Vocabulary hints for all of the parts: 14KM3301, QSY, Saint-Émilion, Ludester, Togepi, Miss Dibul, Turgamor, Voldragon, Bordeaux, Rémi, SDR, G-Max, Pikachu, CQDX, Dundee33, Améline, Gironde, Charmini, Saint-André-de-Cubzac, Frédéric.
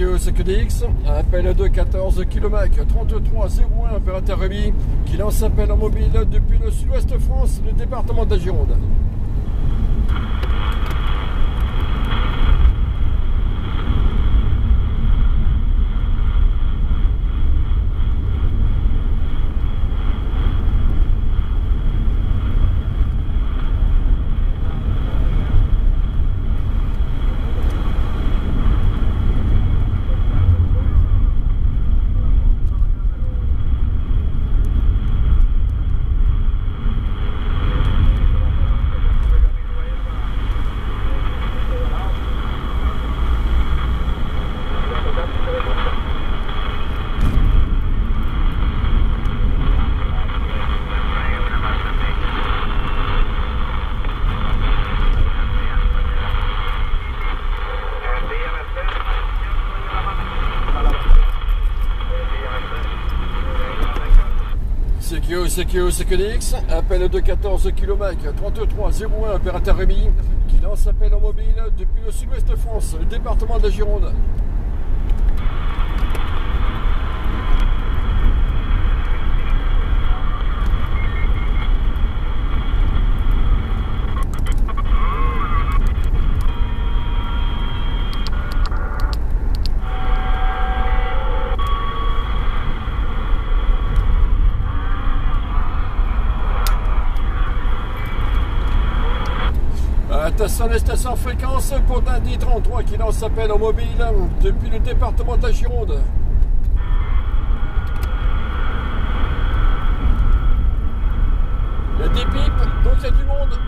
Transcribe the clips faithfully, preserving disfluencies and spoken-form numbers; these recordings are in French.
C Q D X, appel de quatorze kilomètres, trente-trois zéro un, opérateur Rémi, qui lance appel en mobile depuis le sud-ouest de France, le département de la Gironde. C Q D X, appel de quatorze kilomètres, trente-trois zéro un, opérateur Rémi, qui lance appel en mobile depuis le sud-ouest de France, le département de la Gironde. Attention les stations fréquences pour Dindy trente-trois qui lance appel en mobile depuis le département de la Gironde. Il y a des pipes, donc il y a du monde.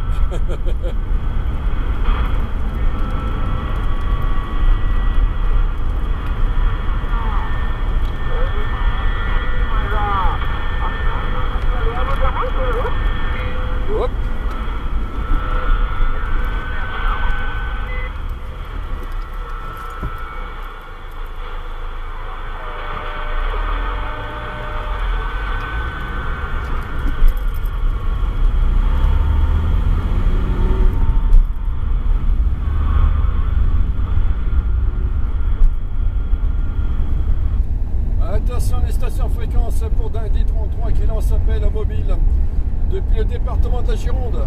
Fréquence pour Dindy trente-trois qui lance appel en mobile depuis le département de la Gironde.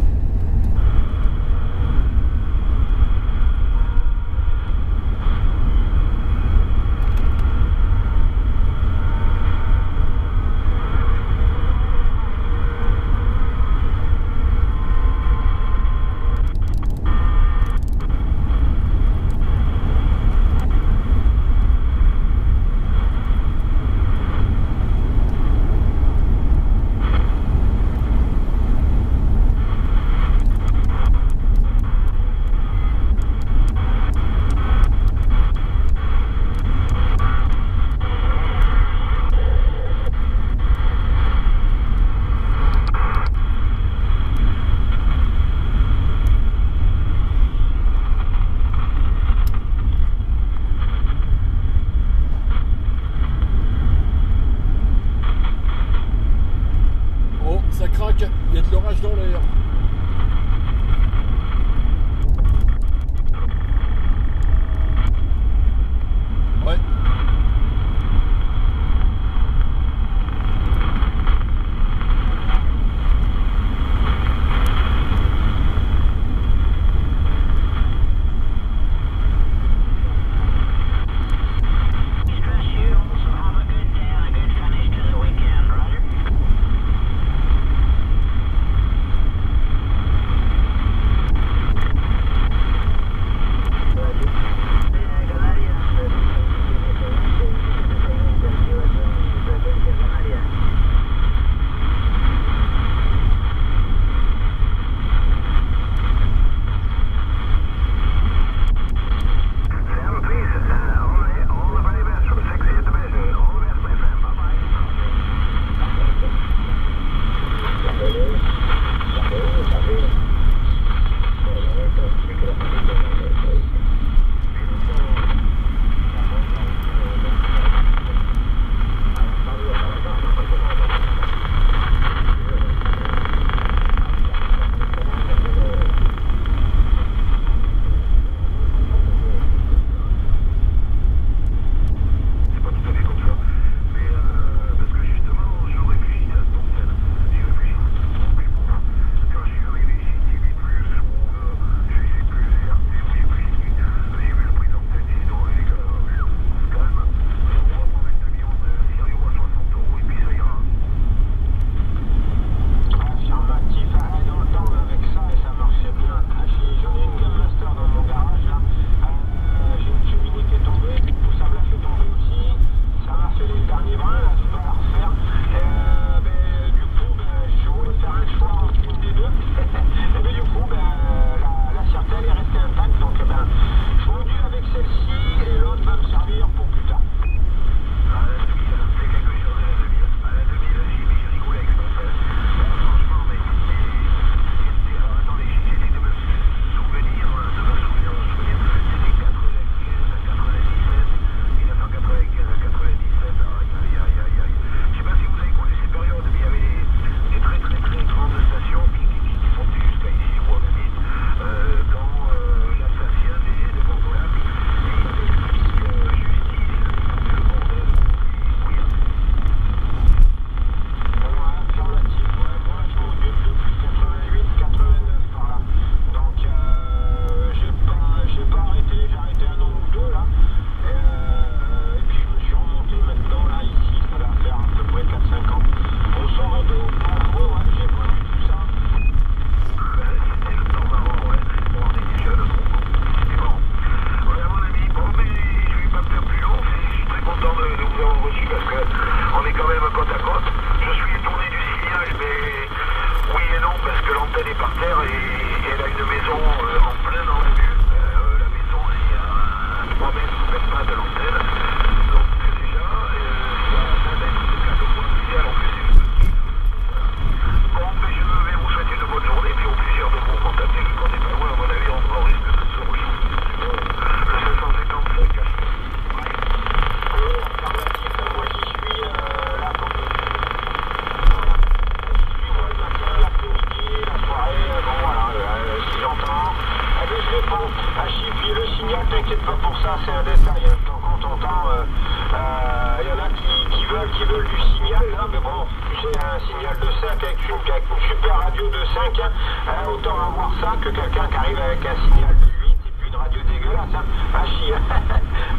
avec une super radio de cinq, hein, autant avoir ça que quelqu'un qui arrive avec un signal de huit et puis une radio dégueulasse, hein, un chier.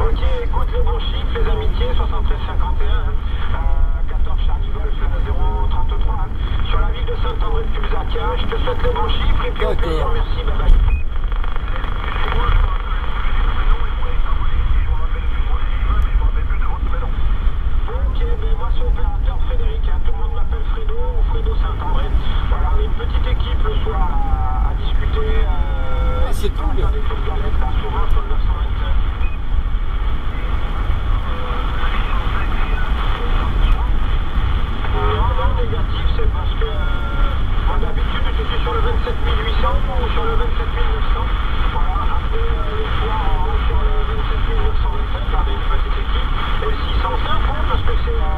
Ok, écoute les bons chiffres, les amitiés, soixante-treize cinquante et un, hein, euh, quatorze Charlie Wolf, zéro trente-trois, hein, sur la ville de Saint-André-de-Cubzac, hein, je te souhaite les bons chiffres et puis au plaisir, merci, bye bye. Opérateur Frédéric, hein, tout le monde m'appelle Fredo ou Fredo Saint-André. Voilà, on est une petite équipe le soir à, à discuter. Euh, ah, c'est cool. On va faire des trucs galettes là, souvent sur le neuf cent vingt-cinq. Non, non, négatif, c'est parce que euh, moi d'habitude je suis sur le vingt-sept mille huit cents ou sur le vingt-sept mille neuf cents. Voilà, après euh, le soir on roule sur le vingt-sept mille neuf cent vingt-cinq par une petite équipe. Et le six cent cinq, hein, parce que c'est. Euh,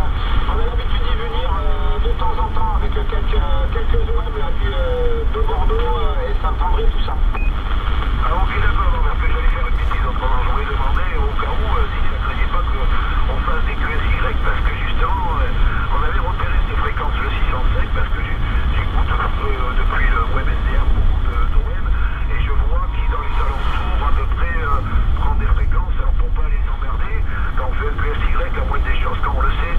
On a l'habitude d'y venir euh, de temps en temps avec quelques, quelques O M là, du, euh, de Bordeaux euh, et Saint-André, tout ça. Alors, ok, d'accord, non, parce que j'allais faire une bêtise en pendant le jour et demander au cas où, euh, si ça ne craignait pas qu'on fasse des Q S Y, parce que justement, euh, on avait repéré ces fréquences le six cent cinq, parce que j'écoute euh, depuis le web S D R beaucoup d'O M, et je vois qui dans les alentours à peu près euh, prend des fréquences, alors pour pas les emmerder, quand on fait le Q S Y, la moindre des choses, quand on le sait,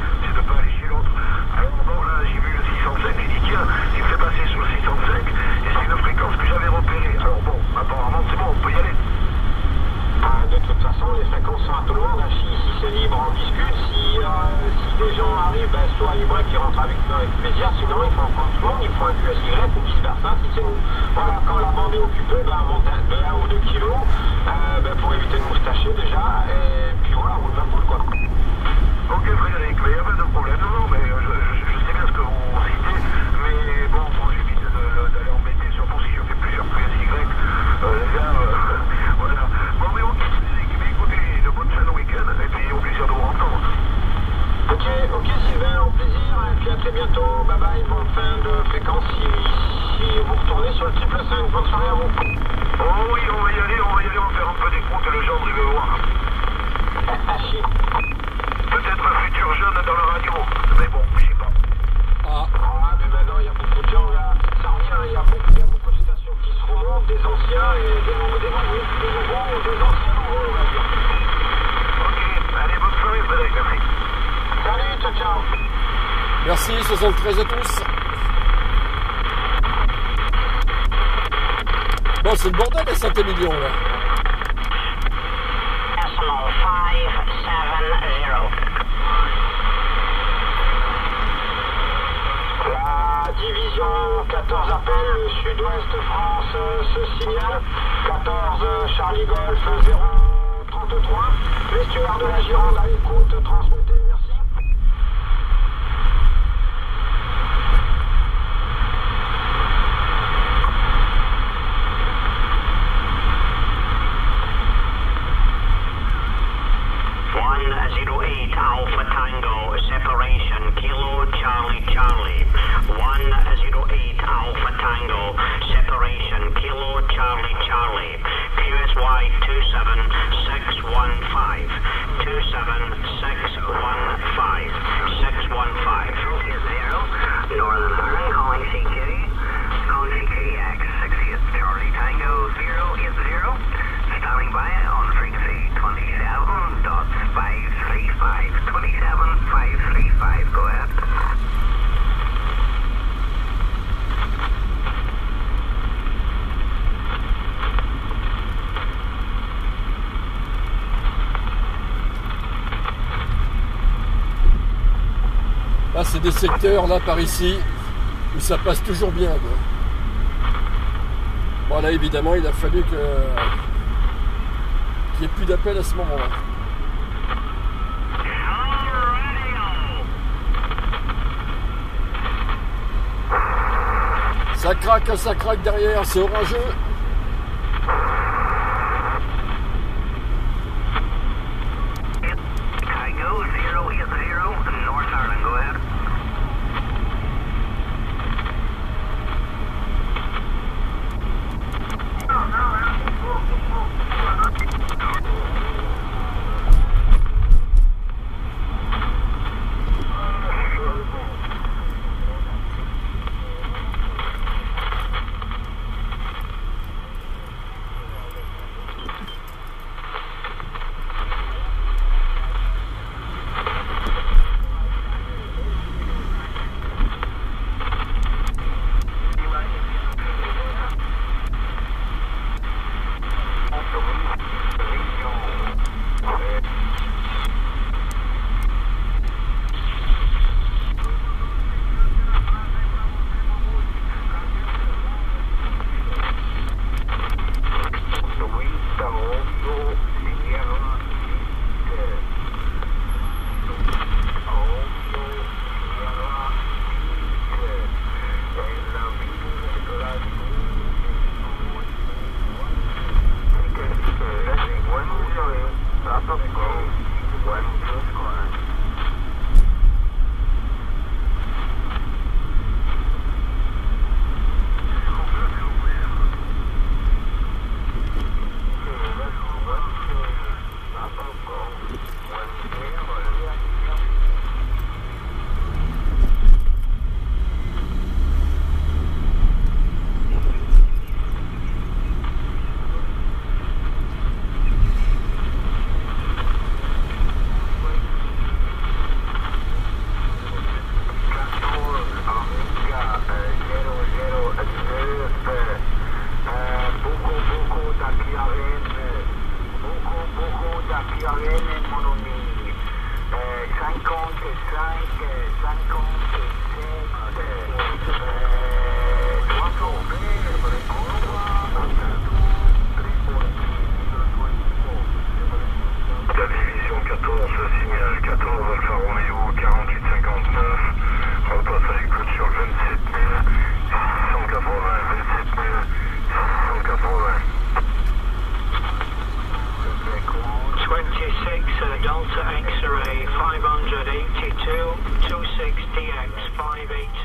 soit libre qui rentre avec, avec plaisir, sinon il faut en prendre tout le monde, il faut un Q S Y ou vice versa, si c'est nous. Voilà, quand la bande est occupée, ben, on monte de un ou deux kilos euh, ben, pour éviter de moustacher déjà, et puis voilà, on roule vingt boules quoi. Ok Frédéric, mais il n'y a pas de problème, non, mais je, je, je sais bien ce que vous citez, mais bon, moi j'évite d'aller embêter, surtout si je fais plusieurs Q S Y, euh, là, euh, voilà. Bon, mais ok Frédéric, mais écoutez, de bonnes fins de week-end, et puis au plaisir de vous entendre. Ok, ok Sylvain, au plaisir, et puis à très bientôt, bye bye, bonne fin de fréquence, si, si vous retournez sur le triple cinq, bonne soirée à vous. Oh oui, on va y aller, on va y aller, on va faire un peu des comptes, le genre, il veut voir. Peut-être un futur jeune dans la radio, mais bon, je sais pas. Ah, ah mais maintenant, il y a beaucoup de gens là, ça revient, il y a beaucoup, il y a beaucoup de stations qui se remontent, des anciens et des nouveaux, des nouveaux, des nouveaux, des anciens nouveaux, on va dire. Ok, allez, bonne soirée, Frédéric, merci. Salut, ciao, ciao. Merci, soixante-treize à tous. Bon, c'est le bordel à Saint-Émilion, là. La division quatorze appelle le sud-ouest France, ce signal. quatorze Charlie Golf zéro trente-trois. L'estuaire de la Gironde à l'écoute, transmettez. Là, c'est des secteurs, là, par ici, où ça passe toujours bien, quoi. Bon, là, évidemment, il a fallu que... qu'il n'y ait plus d'appel à ce moment-là. Ça craque, ça craque derrière, c'est orageux.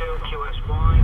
two, Q S one.